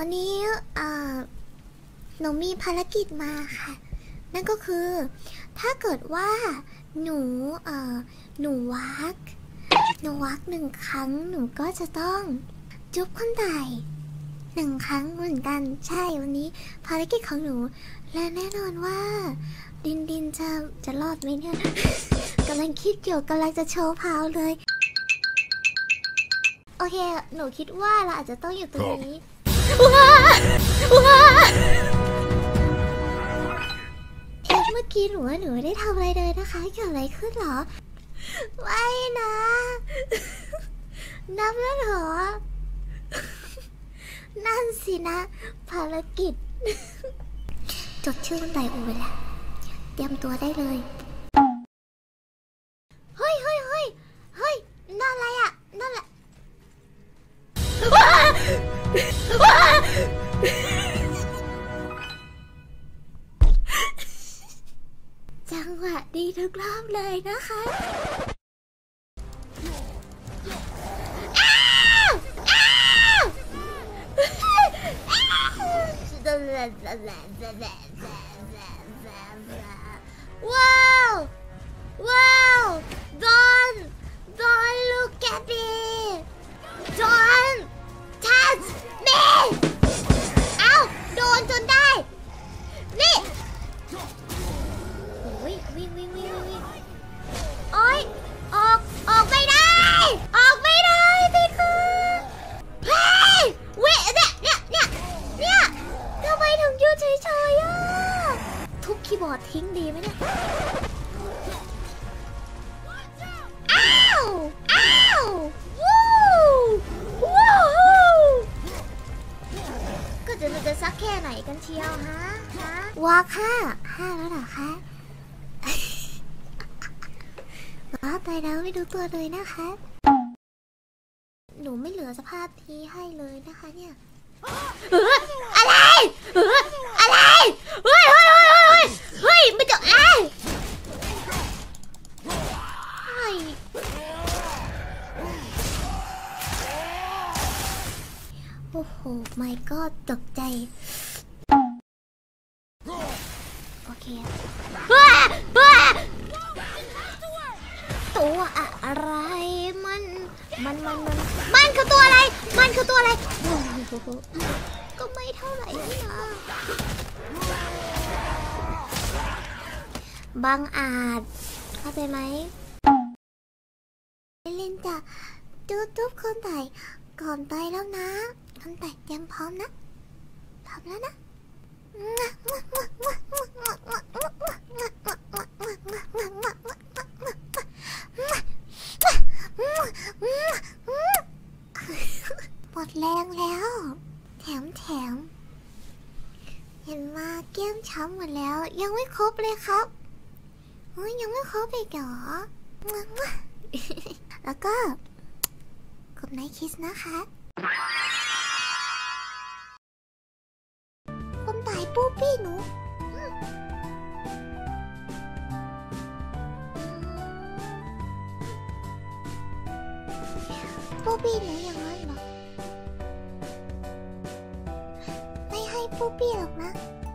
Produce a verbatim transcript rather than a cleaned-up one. วันนี้หนูมีภารกิจมาค่ะนั่นก็คือถ้าเกิดว่าหนูหนูวักหนูวักหนึ่งครั้งหนูก็จะต้องจุ๊บคนใดหนึ่งครั้งเหมือนกันใช่วันนี้ภารกิจของหนูและแน่นอนว่าดินดินจะจะรอดไหมเนี่ย กำลังคิดอยู่กำลังจะโชว์พาวเลยโอเคหนูคิดว่าเราอาจจะต้องอยู่ตรงนี้ว้าว้าเอ๊ะเมื่อกี้หนูว่าหนูไม่ได้ทำอะไรเลยนะคะเกิดอะไรขึ้นหรอไม่นะนับแล้วหรอนั่นสินะภารกิจจดชื่อคนใดอูไปแล้วเตรียมตัวได้เลยเฮ้ยเฮ้ยเฮ้ยเฮ้ยนั่นอะไรอ่ะนั่นแหละจังหวะดีทุกรอบเลยนะคะว้าวว้าว don't don't look at me don't touch me เอาโดนจนได้นี่วิ่งวิ่งวิ่งวิ่งวิ่งโอ๊ยออกออกไม่ได้ออกไม่ได้ติดคุกเฮ้ยวิ่งเนี่ยเนี่ยเนี่ยเนี่ยทำไมถึงยืนเฉยๆอ่ะทุบคีย์บอร์ดทิ้งดีไหมเนี่ยอ้าวอ้าววู้วู้ก็จะจะซักแค่ไหนกันเชียวฮะฮะว้าค่ะห้าแล้วเหรอคะว้าไปแล้วไม่ดูตัวเลยนะคะหนูไม่เหลือสภาพทีให้เลยนะคะเนี่ยอะไรอะไรเฮ้ยเฮ้ยเฮ้ยเฮ้ยไม่จบไอ้โอ้โหไม่ก็ตกใจโอเคตัวอะไรมันมันมันมันคือตัวอะไรมันคือตัวอะไรก็ไม่เท่าไหร่นี่นะบังอาจเข้าใจไหมเล่นจะจุ๊บจุ๊บคนไต่ก่อนไปแล้วนะคนไต่เตรียมพร้อมนะพร้อมแล้วนะหมดแรงแล้วแถมแถมเห็นมาเกี้ยมช้ำหมดแล้วยังไม่ครบเลยครับเฮ้ยยังไม่ครบอีกเหรอแล้วก็กดไนท์คิสนะคะคนตายปูปี้หนูปูปี้หนูยัง